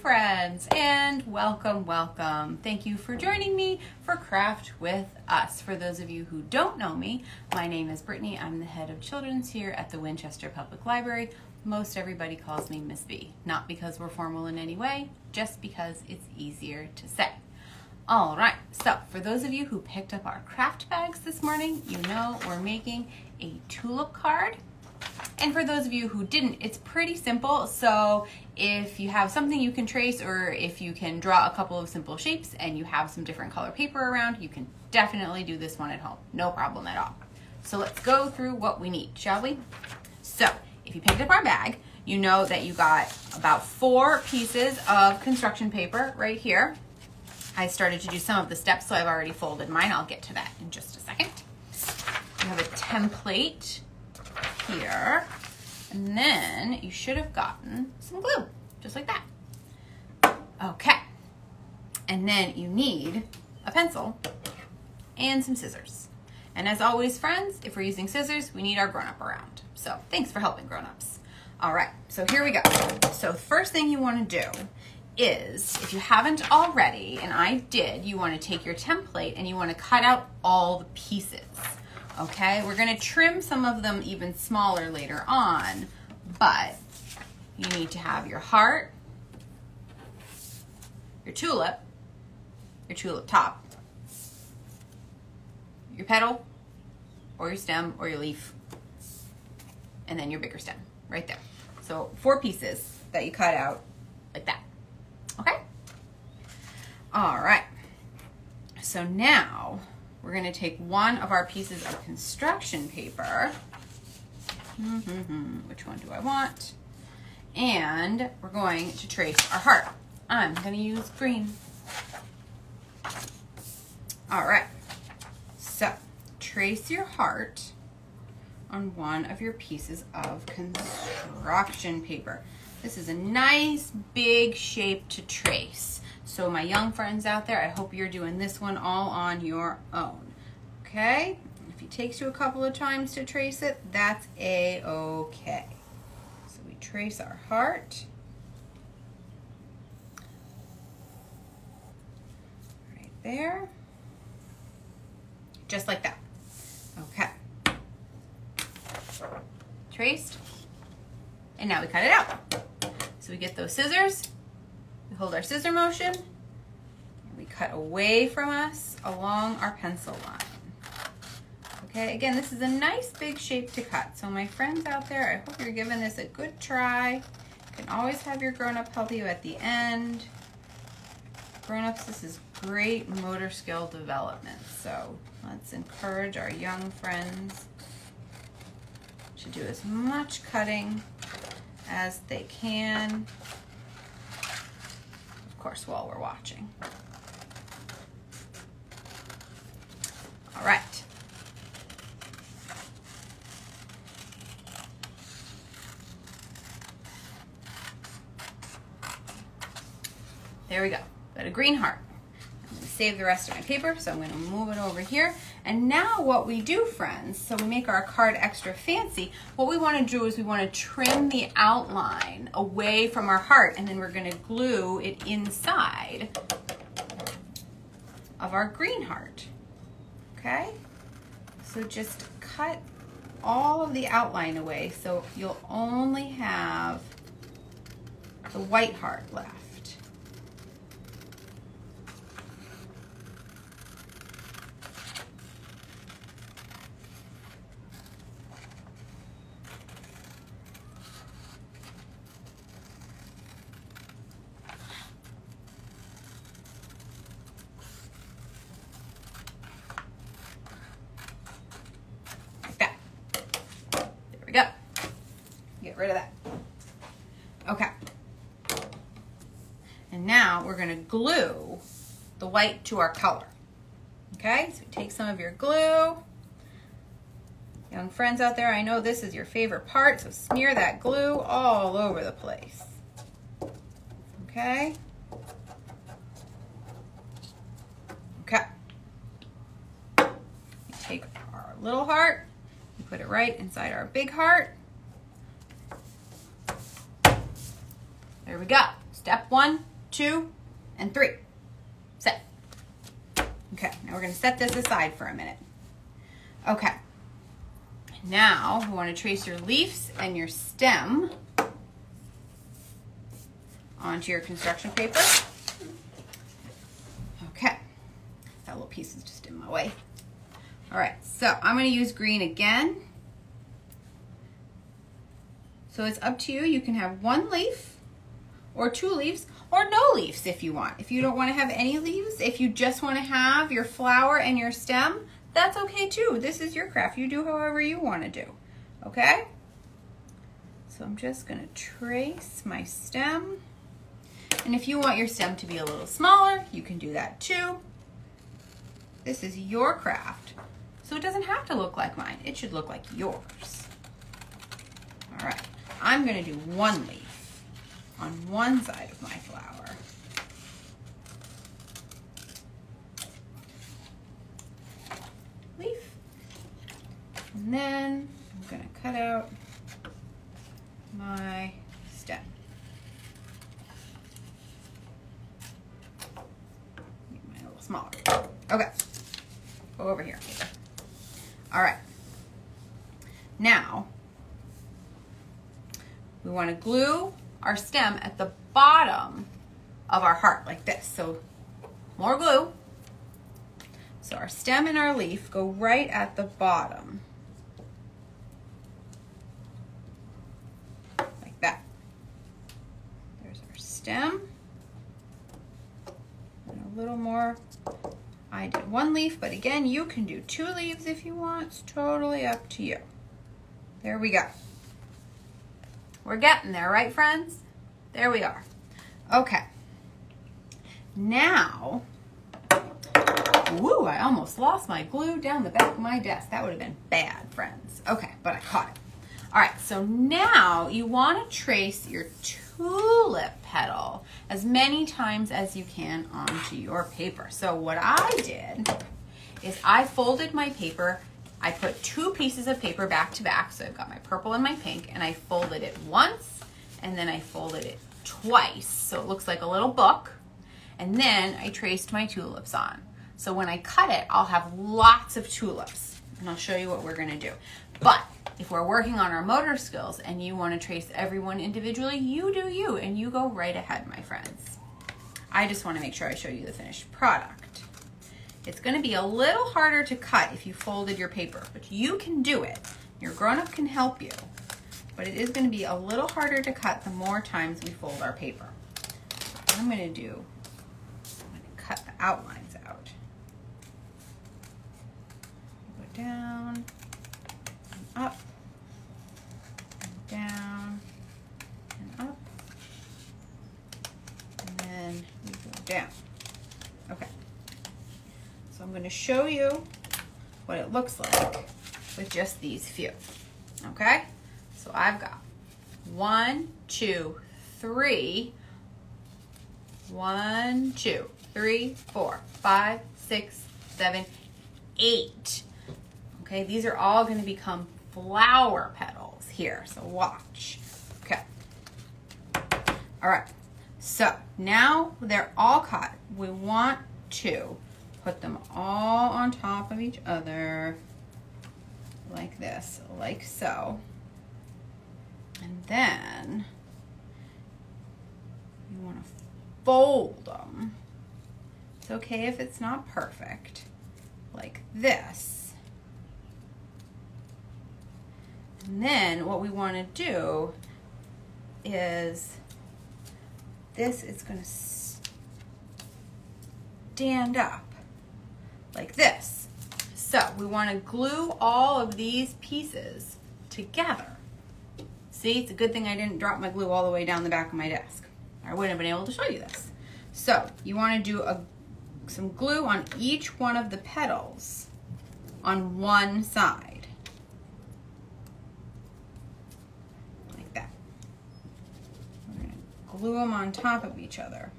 friends, and welcome. Thank you for joining me for Craft with Us. For those of you who don't know me, my name is Brittany. I'm the head of children's here at the Winchester Public Library. Most everybody calls me Miss B, not because we're formal in any way, just because it's easier to say. All right, so for those of you who picked up our craft bags this morning, you know we're making a tulip card. And for those of you who didn't, it's pretty simple. So if you have something you can trace, or if you can draw a couple of simple shapes and you have some different color paper around, you can definitely do this one at home. No problem at all. So let's go through what we need, shall we? So if you picked up our bag, you know that you got about 4 pieces of construction paper right here. I started to do some of the steps, so I've already folded mine. I'll get to that in just a second. You have a template here, and then you should have gotten some glue, just like that. Okay, and then you need a pencil and some scissors. And as always, friends, if we're using scissors, we need our grown-up around. So thanks for helping, grown-ups. All right, so here we go. So the first thing you want to do is, if you haven't already, and I did, you want to take your template and you want to cut out all the pieces. Okay, we're gonna trim some of them even smaller later on, but you need to have your heart, your tulip top, your petal, or your stem, or your leaf, and then your bigger stem, right there. So 4 pieces that you cut out like that, okay? All right, so now, we're gonna take one of our pieces of construction paper. Which one do I want? And we're going to trace our heart. I'm gonna use green. All right, so trace your heart on one of your pieces of construction paper. This is a nice big shape to trace. So my young friends out there, I hope you're doing this one all on your own, okay? If it takes you a couple of times to trace it, that's a-okay. So we trace our heart right there, just like that, okay. Traced, and now we cut it out. So we get those scissors. We hold our scissor motion, and we cut away from us along our pencil line. Okay, again, this is a nice big shape to cut. So my friends out there, I hope you're giving this a good try. You can always have your grown-up help you at the end. Grown-ups, this is great motor skill development. So let's encourage our young friends to do as much cutting as they can. Course, while we're watching. All right. There we go. Got a green heart. I'm going to save the rest of my paper, so I'm going to move it over here. And now what we do, friends, so we make our card extra fancy, what we want to do is we want to trim the outline away from our heart, and then we're going to glue it inside of our green heart, okay? So just cut all of the outline away, so you'll only have the white heart left. Rid of that. Okay. And now we're going to glue the white to our color. Okay, so take some of your glue. Young friends out there, I know this is your favorite part, so smear that glue all over the place. Okay. Okay. We take our little heart, we put it right inside our big heart. There we go. Step 1, two, and three. Set. Okay, now we're going to set this aside for a minute. Okay, now we want to trace your leaves and your stem onto your construction paper. Okay, that little piece is just in my way. All right, so I'm going to use green again. So it's up to you. You can have one leaf or two leaves or no leaves if you want. If you don't want to have any leaves, if you just want to have your flower and your stem, that's okay too. This is your craft. You do however you want to do, okay? So I'm just going to trace my stem. And if you want your stem to be a little smaller, you can do that too. This is your craft. So it doesn't have to look like mine. It should look like yours. All right, I'm gonna do one leaf on one side of my flower. Leaf. And then I'm gonna cut out my stem. Make mine a little smaller. Okay, go over here. All right, now we want to glue our stem at the bottom of our heart like this. So more glue. So our stem and our leaf go right at the bottom. Like that. There's our stem. And a little more. I did one leaf, but again, you can do two leaves if you want. It's totally up to you. There we go. We're getting there, right, friends? There we are. Okay. Now, woo, I almost lost my glue down the back of my desk. That would have been bad, friends. Okay, but I caught it. All right, so now you want to trace your tulip petal as many times as you can onto your paper. So what I did is I folded my paper. I put two pieces of paper back to back, so I've got my purple and my pink, and I folded it once, and then I folded it twice, so it looks like a little book, and then I traced my tulips on. So when I cut it, I'll have lots of tulips, and I'll show you what we're gonna do. But if we're working on our motor skills and you wanna trace everyone individually, you do you, and you go right ahead, my friends. I just wanna make sure I show you the finished product. It's gonna be a little harder to cut if you folded your paper, but you can do it. Your grown-up can help you, but it is gonna be a little harder to cut the more times we fold our paper. What I'm gonna do, I'm gonna cut the outlines out. Go down, and up, and down, and up, and then we go down. Okay. So I'm going to show you what it looks like with just these few, okay? So I've got 1, 2, 3, 1, 2, 3, 4, 5, 6, 7, 8. Okay, these are all going to become flower petals here, so watch. Okay, all right, so now they're all cut. We want to put them all on top of each other like this, like so. And then you want to fold them. It's okay if it's not perfect, like this. And then what we want to do is this is going to stand up like this. So we want to glue all of these pieces together. See, it's a good thing I didn't drop my glue all the way down the back of my desk. I wouldn't have been able to show you this. So you want to do some glue on each one of the petals on one side. Like that. We're going to glue them on top of each other.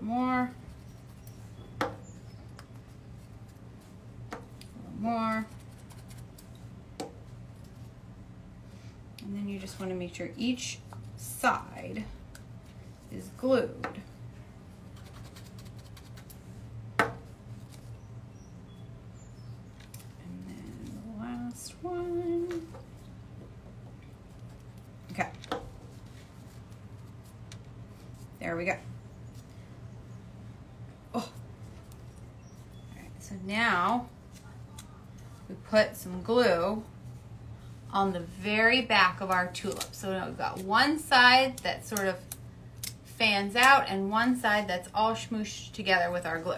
More. more. And then you just want to make sure each side is glued. There we go. Oh. All right, so now we put some glue on the very back of our tulip. So now we've got one side that sort of fans out and one side that's all smooshed together with our glue.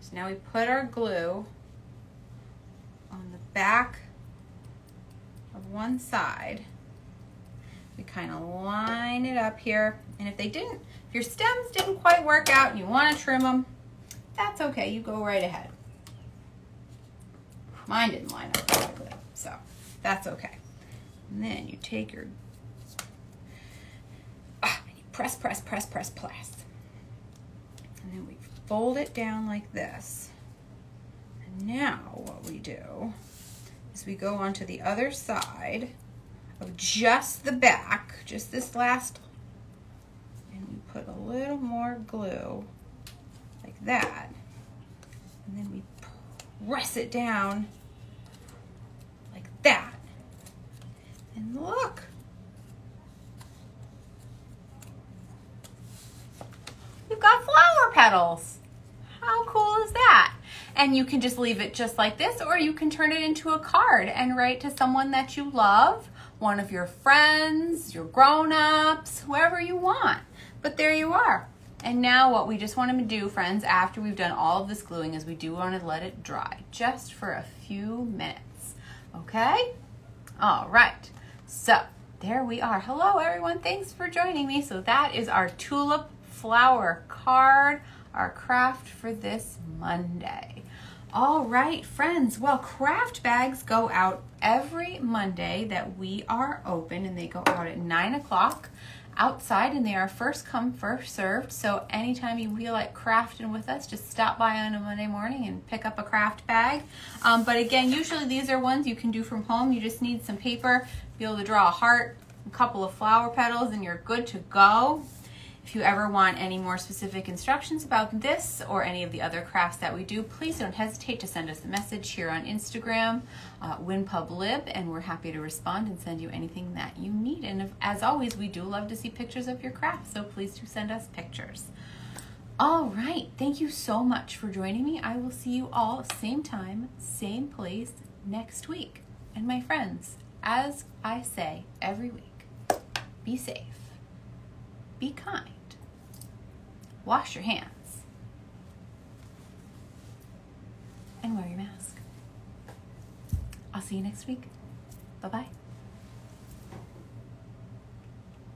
So now we put our glue on the back of one side. We kind of line it up here, and if your stems didn't quite work out and you want to trim them, that's okay, you go right ahead. Mine didn't line up correctly, so that's okay. And then you take your, and you press. And then we fold it down like this. And now what we do is we go onto the other side of just the back, just this last, and we put a little more glue like that, and then we press it down like that, and look, we've got flower petals. How cool is that? And you can just leave it just like this, or you can turn it into a card and write to someone that you love, one of your friends, your grown-ups, whoever you want. But there you are. And now what we just want to do, friends, after we've done all of this gluing, is we do want to let it dry just for a few minutes. Okay? All right. So there we are. Hello, everyone. Thanks for joining me. So that is our tulip flower card, our craft for this Monday. All right, friends. Well, craft bags go out every Monday that we are open, and they go out at 9 o'clock outside, and they are first come, first served. So anytime you feel like crafting with us, just stop by on a Monday morning and pick up a craft bag. But again, usually these are ones you can do from home. You just need some paper, be able to draw a heart, a couple of flower petals, and you're good to go. If you ever want any more specific instructions about this or any of the other crafts that we do, please don't hesitate to send us a message here on Instagram, WinPubLib, and we're happy to respond and send you anything that you need. And as always, we do love to see pictures of your crafts, so please do send us pictures. All right, thank you so much for joining me. I will see you all same time, same place next week. And my friends, as I say every week, be safe, be kind. Wash your hands and wear your mask. I'll see you next week. Bye-bye.